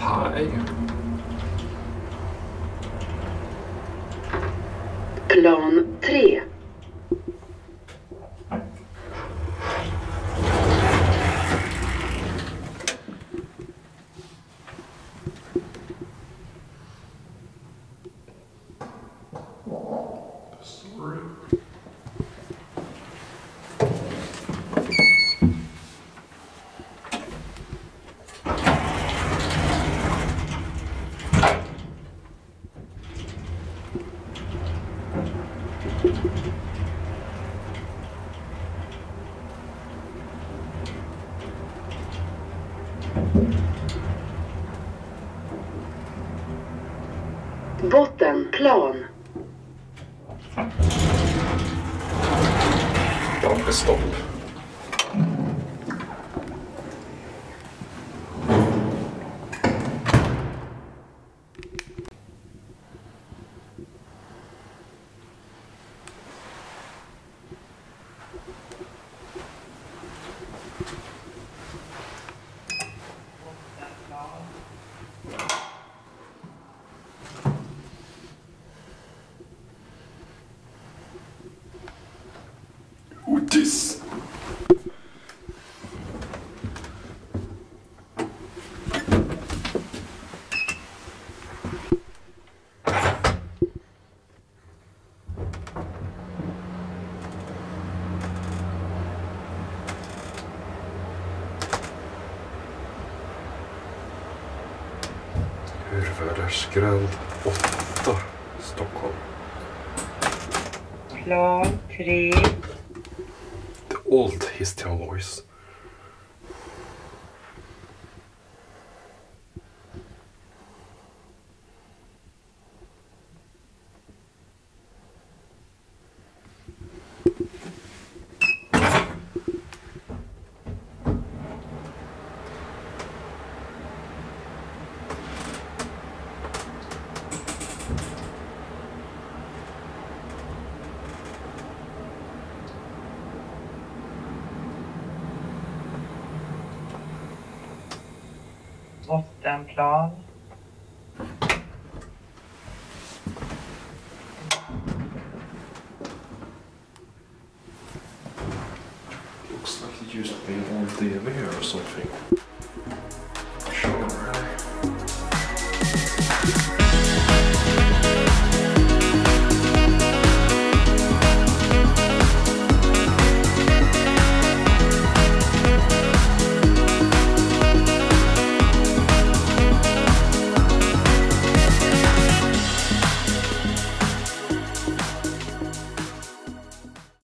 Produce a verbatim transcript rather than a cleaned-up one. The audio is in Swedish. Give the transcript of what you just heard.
Hi. Plan tre. Bottenplan. Stopp. Urvädersgränd åtta, Stockholm. Plan tre. The old Histhian voice. Bottenplan. Looks like it used to be on T V here or something.